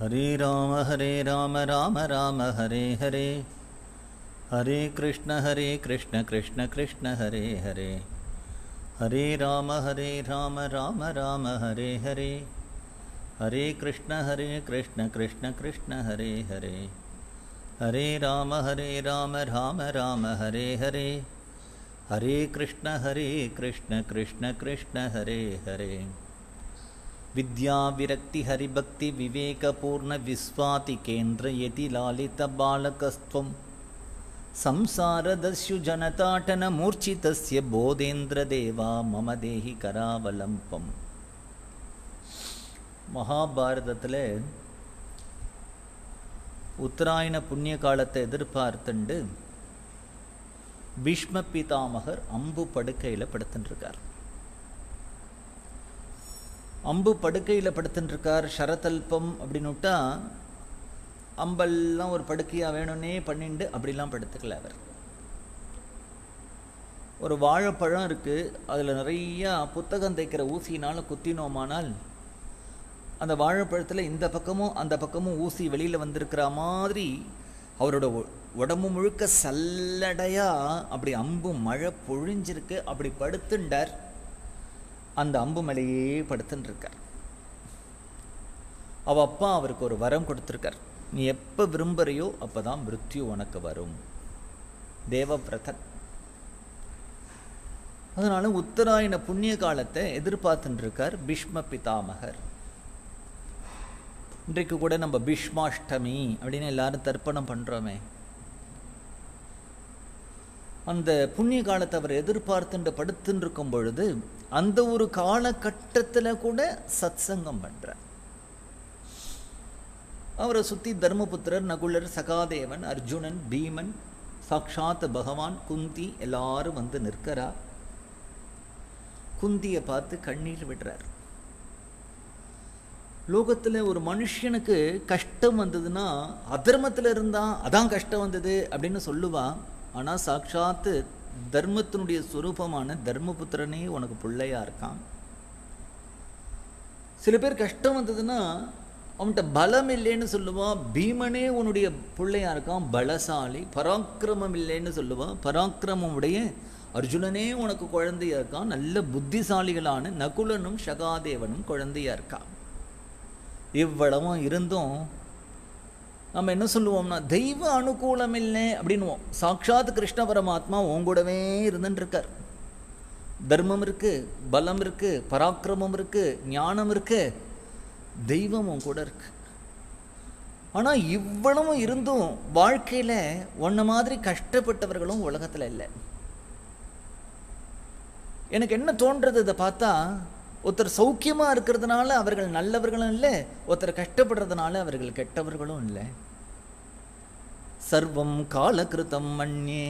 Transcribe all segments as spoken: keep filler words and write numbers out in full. हरे राम हरे राम राम राम हरे हरे, हरे कृष्ण हरे कृष्ण कृष्ण कृष्ण हरे हरे, हरे राम हरे राम राम राम हरे हरे, हरे कृष्ण हरे कृष्ण कृष्ण कृष्ण हरे हरे, हरे राम हरे राम राम राम हरे हरे, हरे कृष्ण हरे कृष्ण कृष्ण कृष्ण हरे हरे। विद्या विरक्ति हरिभक्ति विवेक पूर्ण विस्वाति केंद्र यति लालित बालकस्त्वं संसार दस्यु जनताटन मूर्छितस्य बोधेन्द्र देवा मम देहि करावलंपम। महाभारतத்திலே உத்தராயண புண்ணிய காலத்தை எதிர்பார்த்துண்டு பீஷ்ம பிதாமகர் அம்பு படுக்கையில் படுத்துட்டிருக்கார். அம்பு படுக்கையில் படுத்துட்டுருக்கார். ஷரதல்பம் அப்படின்னுட்டா அம்பெல்லாம் ஒரு படுக்கையாக வேணும்னே பண்ணிண்டு அப்படிலாம் படுத்துக்கல. அவர் ஒரு வாழைப்பழம் இருக்குது, அதில் நிறையா புத்தகம் தைக்கிற ஊசினால் குத்தினோமானால் அந்த வாழைப்பழத்தில் இந்த பக்கமும் அந்த பக்கமும் ஊசி வெளியில் வந்திருக்கிற மாதிரி அவரோட உடம்பு முழுக்க சல்லடையாக அப்படி அம்பு மழை பொழிஞ்சிருக்கு. அப்படி படுத்துண்டார். அந்த அம்பு மேலேயே படுத்துட்டுருக்கார். அவள் அப்பா அவருக்கு ஒரு வரம் கொடுத்துருக்கார். நீ எப்போ விரும்புகிறையோ அப்போ தான் மிருத்யு உனக்கு வரும், தேவவிரதன். அதனால உத்தராயண புண்ணிய காலத்தை எதிர்பார்த்துட்டுருக்கார் பீஷ்ம பிதாமகர். இன்றைக்கு கூட நம்ம பீஷ்மாஷ்டமி அப்படின்னு எல்லாரும் தர்ப்பணம் பண்ணுறோமே, அந்த புண்ணிய காலத்தை அவர் எதிர்பார்த்துட்டு படுத்துன்னு இருக்கும் பொழுது அந்த ஒரு காலகட்டத்தில் கூட சத்சங்கம் பண்ணுறார். அவரை சுற்றி தர்மபுத்திரர், நகுலர், சகாதேவன், அர்ஜுனன், பீமன், சாக்ஷாத் பகவான், குந்தி எல்லாரும் வந்து நிற்கிறா. குந்தியை பார்த்து கண்ணீர் விடுறார். லோகத்தில் ஒரு மனுஷனுக்கு கஷ்டம் வந்ததுன்னா அதர்மத்தில் இருந்தால் அதான் கஷ்டம் வந்தது அப்படின்னு சொல்லுவான். ஆனால் சாட்சாத்து தர்மத்தினுடைய ஸ்வரூபமான தர்மபுத்திரனே உனக்கு பிள்ளையாக இருக்கான். சில பேர் கஷ்டம் வந்ததுன்னா அவன்கிட்ட பலம் இல்லைன்னு சொல்லுவான், பீமனே உன்னுடைய பிள்ளையாக இருக்கான், பலசாலி. பராக்கிரமம் இல்லைன்னு சொல்லுவான், பராக்கிரமம் உடைய அர்ஜுனனே உனக்கு குழந்தையாக இருக்கான், நல்ல புத்திசாலிகளான நகுலனும் சகாதேவனும் குழந்தையாக இருக்கான். இவ்வளவும் இருந்தும் நம்ம என்ன சொல்லுவோம்னா தெய்வ அனுகூலம் இல்லை அப்படின்வோம். சாட்சாத் கிருஷ்ண பரமாத்மா உன் கூடவே இருந்துட்டுருக்கார். தர்மம் இருக்குது, பலம் இருக்குது, பராக்கிரமம் இருக்குது, ஞானம் இருக்குது, தெய்வம் உன் கூட இருக்கு. ஆனால் இவ்வளவும் இருந்தும் வாழ்க்கையில் உன்ன மாதிரி கஷ்டப்பட்டவர்களும் உலகத்தில் இல்லை. எனக்கு என்ன தோன்றது, இதை பார்த்தா ஒருத்தர் சௌக்கியமாக இருக்கிறதுனால அவர்கள் நல்லவர்களும் இல்லை, ஒருத்தர் கஷ்டப்படுறதுனால அவர்கள் கெட்டவர்களும் இல்லை. சர்வம் காலகிருத்தம் மண்யே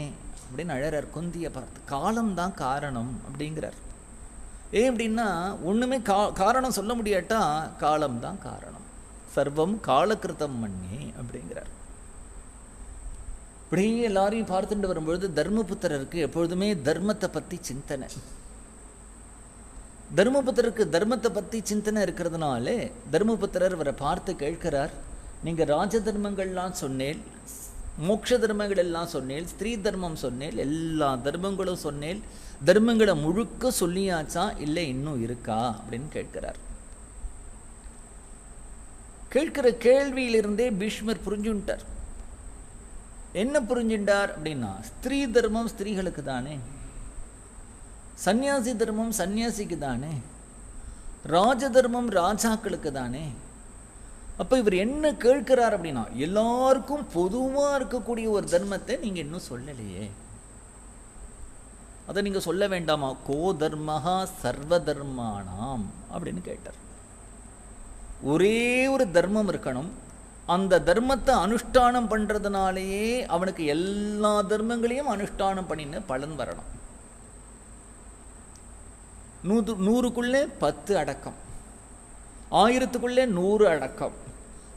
அப்படின்னு அழறார் குந்தியை பார்த்து. காலம்தான் காரணம் அப்படிங்கிறார். ஏன் அப்படின்னா ஒன்றுமே கா காரணம் சொல்ல முடியாட்டா காலம்தான் காரணம். சர்வம் காலகிருத்தம் மண்யே அப்படிங்கிறார். இப்படியே எல்லாரையும் பார்த்துட்டு வரும்பொழுது தர்மபுத்திரருக்கு எப்பொழுதுமே தர்மத்தை பற்றி சிந்தனை. தர்மபுத்திரருக்கு தர்மத்தை பற்றி சிந்தனை இருக்கிறதுனாலே தர்மபுத்திரர் அவரை பார்த்து கேட்கிறார், நீங்கள் ராஜ தர்மங்கள்லாம் சொன்னேன், மோட்ச தர்மங்கள் எல்லாம் சொன்னேன், ஸ்திரீ தர்மம் சொன்னேன், எல்லா தர்மங்களும் சொன்னேன், தர்மங்களை முழுக்க சொல்லியாச்சா இல்லை இன்னும் இருக்கா அப்படின்னு கேட்கிறார். கேட்கிற கேள்வியிலிருந்தே பீஷ்மர் புரிஞ்சுட்டார். என்ன புரிஞ்சுட்டார் அப்படின்னா ஸ்திரீ தர்மம் ஸ்திரீகளுக்கு தானே, சந்நியாசி தர்மம் சன்னியாசிக்கு தானே, ராஜ தர்மம் ராஜாக்களுக்கு தானே. அப்போ இவர் என்ன கேட்கிறார் அப்படின்னா எல்லாருக்கும் பொதுவாக இருக்கக்கூடிய ஒரு தர்மத்தை நீங்கள் இன்னும் சொல்லலையே, அதை நீங்கள் சொல்ல வேண்டாமா, கோ தர்மஹா சர்வ தர்மானாம் அப்படின்னு கேட்டார். ஒரே ஒரு தர்மம் இருக்கணும், அந்த தர்மத்தை அனுஷ்டானம் பண்ணுறதுனாலேயே அவனுக்கு எல்லா தர்மங்களையும் அனுஷ்டானம் பண்ணின்னு பலன் வரணும். நூறு நூறுக்குள்ளே பத்து அடக்கம், ஆயிரத்துக்குள்ளே நூறு அடக்கம்,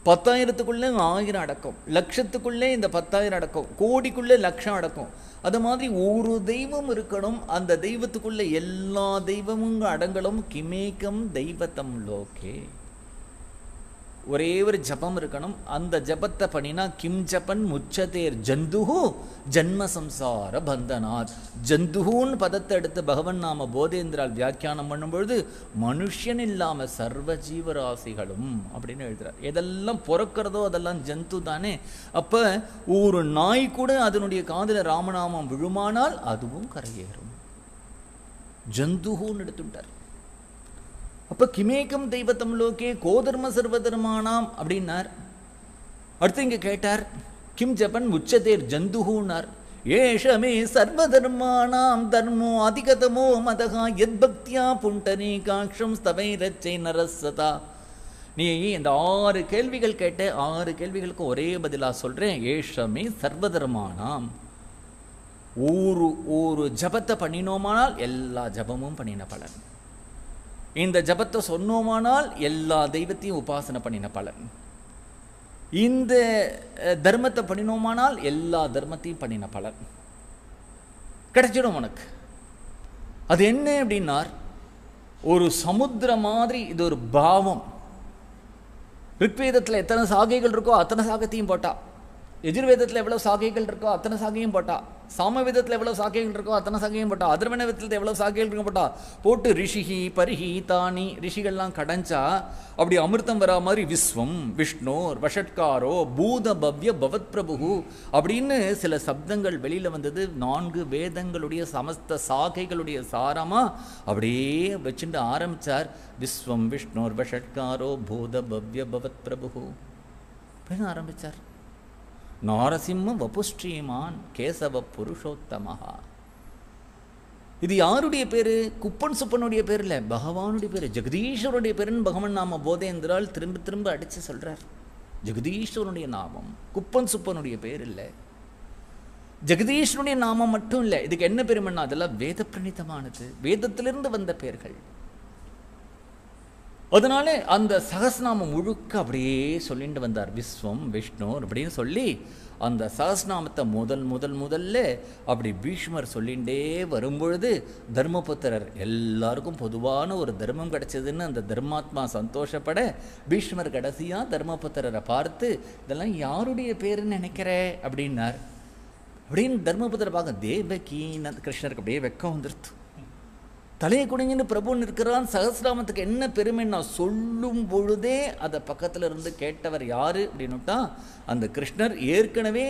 பத்தாயிரத்துக்குள்ளே ஆயிரம் அடக்கம், லட்சத்துக்குள்ளே இந்த பத்தாயிரம் அடக்கம், கோடிக்குள்ளே லட்சம் அடக்கம். அது மாதிரி ஒரு தெய்வம் இருக்கணும், அந்த தெய்வத்துக்குள்ளே எல்லா தெய்வமும் அடங்கலும். கிமேக்கம் தெய்வத்தம் லோகே, ஒரே ஒரு ஜபம் இருக்கணும். அந்த ஜபத்தை பண்ணினா கிம் ஜபன் முச்சதேர் ஜந்துஹு ஜன்ம சம்சார பந்தனாத். ஜந்துஹூன்னு பதத்தை எடுத்து பகவன் நாம போதேந்திரால் வியாக்கியானம் பண்ணும்பொழுது மனுஷன் இல்லாமல் சர்வ ஜீவராசிகளும் அப்படின்னு எழுதுறார். எதெல்லாம் பிறக்கிறதோ அதெல்லாம் ஜந்து தானே. அப்போ ஒரு நாய் கூட அதனுடைய காதில் ராமநாமம் விழுமானால் அதுவும் கரையேறும். ஜந்துஹூன்னு எடுத்துட்டார். அப்போ கிமேக்கம் தெய்வத்தம் லோகே கோதர்ம சர்வதர்மானாம் அப்படின்னார். அடுத்து இங்கே கேட்டார், கிம் ஜபன் உச்சதேர் ஜந்துஹூனார். ஏஷமே சர்வதர்மானாம் தர்மோ அதிகதமோ மதகா எத் பக்தியா புண்டனே காட்சம் ஸ்தவை ரச்சை நரசதா. நீ இந்த ஆறு கேள்விகள் கேட்ட ஆறு கேள்விகளுக்கு ஒரே பதிலாக சொல்கிறேன். ஏஷமே சர்வதர்மானாம். ஒரு ஒரு ஜபத்தை பண்ணினோமானால் எல்லா ஜபமும் பண்ணின பலன். இந்த ஜபத்தை சொன்னோமானால் எல்லா தெய்வத்தையும் உபாசனை பண்ணின பலன். இந்த தர்மத்தை பண்ணினோமானால் எல்லா தர்மத்தையும் பண்ணின பலன் கிடைச்சிடும் உனக்கு. அது என்ன அப்படின்னார், ஒரு சமுத்திர மாதிரி இது ஒரு பாவம். ரிக்வேதத்தில் எத்தனை சாகைகள் இருக்கோ அத்தனை சாகத்தையும் போட்டா, எஜுர்வேதத்தில் எவ்வளோ சாகைகள் இருக்கோ அத்தனை சாகையும் போட்டா, சாமவேதத்தில் எவ்வளோ சாகைகள் இருக்கோ அத்தனை சாகையும் போட்டா, அதர்வண வேதத்தில் எவ்வளோ சாகைகள் இருக்கோ போட்டா போட்டு ரிஷிகி பரிஹி தானி ரிஷிகள்லாம் கடைஞ்சா அப்படி அமிர்தம் வரா மாதிரி விஸ்வம் விஷ்ணோர் வஷட்காரோ பூத பவ்ய பவத் பிரபு அப்படின்னு சில சப்தங்கள் வெளியில் வந்தது. நான்கு வேதங்களுடைய சமஸ்த சாகைகளுடைய சாரமாக அப்படியே வச்சுட்டு ஆரம்பித்தார். விஸ்வம் விஷ்ணோர் வஷட்காரோ பூத பவ்ய பவத் பிரபு அப்படின்னு ஆரம்பித்தார். நாரசிம்ம வபுஸ்ரீமான் கேசவ புருஷோத்தமஹா. இது யாருடைய பேர்? குப்பன் சுப்பனுடைய பேர் இல்லை, பகவானுடைய பேர், ஜெகதீஸ்வரனுடைய பேருன்னு பகவான் நாம போதேந்திரால் திரும்ப திரும்ப அடித்து சொல்கிறார். ஜெகதீஸ்வரனுடைய நாமம், குப்பன் சுப்பனுடைய பேர் இல்லை, ஜெகதீஸ்வரனுடைய நாமம் மட்டும் இல்லை. இதுக்கு என்ன பெருமைன்னா அதெல்லாம் வேத பிரணிதமானது, வேதத்திலிருந்து வந்த பேர்கள். அதனால அந்த சகஸ்நாமம் முழுக்க அப்படியே சொல்லிட்டு வந்தார். விஸ்வம் விஷ்ணுர் அப்படின்னு சொல்லி அந்த சகஸ்நாமத்தை முதல் முதல் முதல்ல அப்படி பீஷ்மர் சொல்லிகிட்டே வரும்பொழுது தர்மபுத்திரர் எல்லாருக்கும் பொதுவான ஒரு தர்மம் கிடச்சிதுன்னு அந்த தர்மாத்மா சந்தோஷப்பட பீஷ்மர் கடைசியாக தர்மபுத்திரரை பார்த்து இதெல்லாம் யாருடைய பேருன்னு நினைக்கிற அப்படின்னார். அப்படின்னு தர்மபுத்திரரை பார்க்க தேவகீன கிருஷ்ணருக்கு அப்படியே வெக்கம் வந்துடுத்து. தலையை குடிஞ்சின்னு பிரபுன்னு இருக்கிறான். சகஸ்ராமத்துக்கு என்ன பெருமைன்னா சொல்லும் பொழுதே அதை பக்கத்தில் இருந்து கேட்டவர் யார் அப்படின்னுட்டா அந்த கிருஷ்ணர். ஏற்கனவே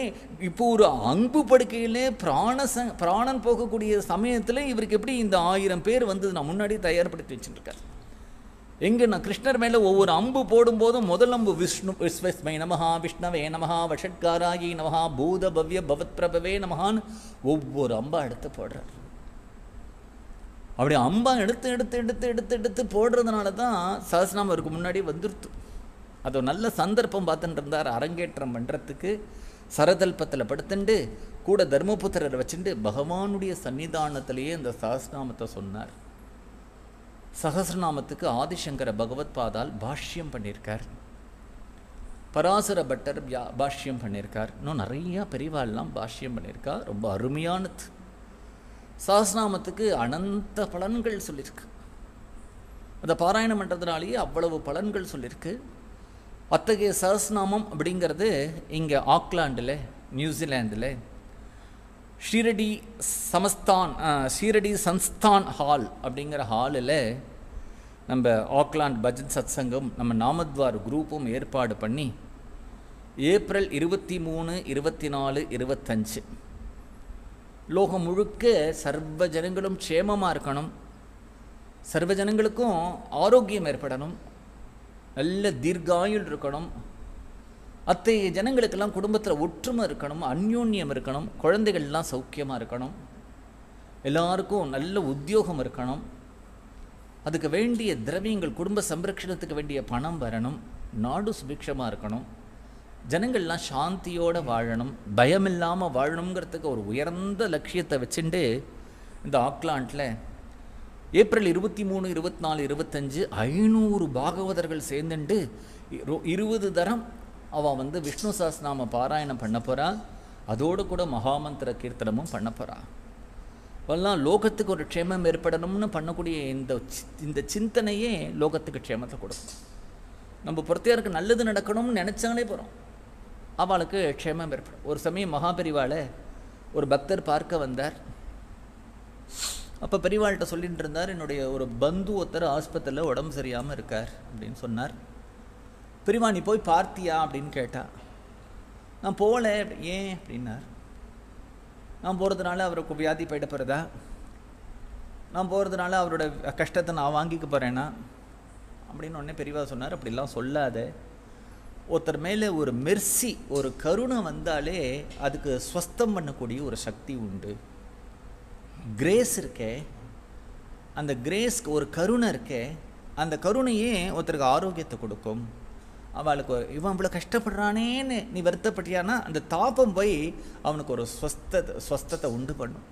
இப்போ ஒரு அங்கு படுக்கையிலே பிராண ச பிராணன் போகக்கூடிய சமயத்தில் இவருக்கு எப்படி இந்த ஆயிரம் பேர் வந்து நான் முன்னாடி தயார்படுத்தி வச்சுட்டுருக்கார். எங்கே நான் கிருஷ்ணர் மேலே ஒவ்வொரு அம்பு போடும்போதும் முதல் அம்பு விஷ்ணு விஸ்வஸ்மை நமஹா விஷ்ணவே நமஹா வஷட்காராயி நமஹா பூத பவ்ய பவத் பிரபவே நமஹான்னு ஒவ்வொரு அம்பா எடுத்து போடுறார். அப்படி அம்பா எடுத்து எடுத்து எடுத்து எடுத்து எடுத்து போடுறதுனால தான் சகஸ்நாமம் இருக்கு முன்னாடி வந்துடுத்து. அது ஒரு நல்ல சந்தர்ப்பம் பார்த்துட்டு இருந்தார் அரங்கேற்றம் பண்ணுறதுக்கு. சரதல்பத்தில் படுத்துண்டு கூட தர்மபுத்திரரை வச்சுட்டு பகவானுடைய சன்னிதானத்திலேயே இந்த சகஸ்நாமத்தை சொன்னார். சகஸ்ரநாமத்துக்கு ஆதிசங்கர பகவத் பாதால் பாஷ்யம் பண்ணியிருக்கார், பராசர பட்டர் பாஷ்யம் பண்ணியிருக்கார், இன்னும் நிறையா பெரியவாள்லாம் பாஷ்யம் பண்ணியிருக்கா. ரொம்ப அருமையானது. சகஸ்நாமத்துக்கு அனந்த பலன்கள் சொல்லியிருக்கு. அந்த பாராயணம் பண்ணுறதுனாலேயே அவ்வளவு பலன்கள் சொல்லியிருக்கு. அத்தகைய சகஸ்நாமம் அப்படிங்கிறது இங்கே ஆக்லாண்டில், நியூசிலாந்தில் ஷீரடி சமஸ்தான் ஷீரடி சன்ஸ்தான் ஹால் அப்படிங்கிற ஹாலில் நம்ம ஆக்லாண்ட் பஜன் சத்சங்கம் நம்ம நாமத்வார் குரூப்பும் ஏற்பாடு பண்ணி ஏப்ரல் இருபத்தி மூணு இருபத்தி நாலு இருபத்தஞ்சு லோகம் முழுக்க சர்வ ஜனங்களும் க்ஷேமமாக இருக்கணும், சர்வ ஜனங்களுக்கும் ஆரோக்கியம் ஏற்படணும், நல்ல தீர்காயுள் இருக்கணும், அத்தகைய ஜனங்களுக்கெல்லாம் குடும்பத்தில் ஒற்றுமை இருக்கணும், அந்யோன்யம் இருக்கணும், குழந்தைகள்லாம் சௌக்கியமாக இருக்கணும், எல்லாருக்கும் நல்ல உத்தியோகம் இருக்கணும், அதுக்கு வேண்டிய திரவியங்கள் குடும்ப சம்ரக்ஷணத்துக்கு வேண்டிய பணம் வரணும், நாடு சுபிக்ஷமாக இருக்கணும், ஜனங்கள்லாம் சாந்தியோடு வாழணும், பயம் இல்லாமல் வாழணுங்கிறதுக்கு ஒரு உயர்ந்த லட்சியத்தை வச்சுட்டு இந்த ஆக்லாண்டில் ஏப்ரல் இருபத்தி மூணு இருபத்தி நாலு இருபத்தஞ்சு ஐநூறு பாகவதர்கள் சேர்ந்துண்டு இருபது தரம் அவள் வந்து விஷ்ணு சஹஸ்ரநாம பாராயணம் பண்ண போகிறாள். அதோடு கூட மகாமந்திர கீர்த்தனமும் பண்ண போகிறாள். அவெல்லாம் லோகத்துக்கு ஒரு க்ஷேமம் ஏற்படணும்னு பண்ணக்கூடிய இந்த இந்த சிந்தனையே லோகத்துக்கு க்ஷேமத்தை கொடுக்கும். நம்ம பிரத்தியாருக்கு நல்லது நடக்கணும்னு நினைச்சாலே போகிறோம் அவளுக்கு க்ஷேமம் ஏற்படும். ஒரு சமயம் மகாபெரிவாளை ஒரு பக்தர் பார்க்க வந்தார். அப்போ பெரியவாள்கிட்ட சொல்லிகிட்டு இருந்தார், என்னுடைய ஒரு பந்து ஒருத்தர் ஆஸ்பத்திரியில் உடம்பு சரியாமல் இருக்கார் அப்படின்னு சொன்னார். பெரியவா நீ போய் பார்த்தியா அப்படின்னு கேட்டா, நான் போகல. ஏன் அப்படின்னார். நான் போகிறதுனால அவருக்கு வியாதி போயிட போகிறதா, நான் போகிறதுனால அவரோட கஷ்டத்தை நான் வாங்கிக்க போகிறேன்னா அப்படின்னு உடனே பெரியவா சொன்னார், அப்படிலாம் சொல்லாத. ஒருத்தர் மேலே ஒரு மெர்சி ஒரு கருணை வந்தாலே அதுக்கு ஸ்வஸ்தம் பண்ணக்கூடிய ஒரு சக்தி உண்டு. கிரேஸ் இருக்கே, அந்த கிரேஸ்க்கு ஒரு கருணை இருக்கே, அந்த கருணையே ஒருத்தருக்கு ஆரோக்கியத்தை கொடுக்கும். அவளுக்கு இவன் இவ்வளோ கஷ்டப்படுறானேன்னு நீ வருத்தப்பட்டியானா அந்த தாபம் போய் அவனுக்கு ஒரு ஸ்வஸ்த ஸ்வஸ்தத்தை உண்டு பண்ணும்.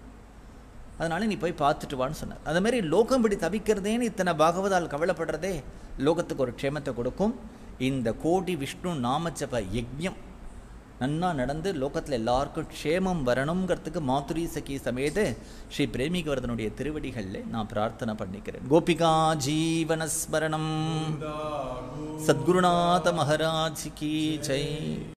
அதனால நீ போய் பார்த்துட்டு வான்னு சொன்னார். அதுமாரி லோகம் இப்படி தவிக்கிறதேன்னு இத்தனை பாகவதால் கவலைப்படுறதே லோகத்துக்கு ஒரு க்ஷேமத்தை கொடுக்கும். இந்த கோடி விஷ்ணு நாமச்சப யஜ்ஞம் நன்னா நடந்து லோகத்தில் எல்லாருக்கும் க்ஷேமம் வரணுங்கிறதுக்கு மாதுரி சகி சமேத ஸ்ரீ பிரேமிகவர்தனுடைய திருவடிகளில் நான் பிரார்த்தனை பண்ணிக்கிறேன். கோபிகா ஜீவனஸ்மரணம் சத்குருநாத மகாராஜ் கி ஜெய்.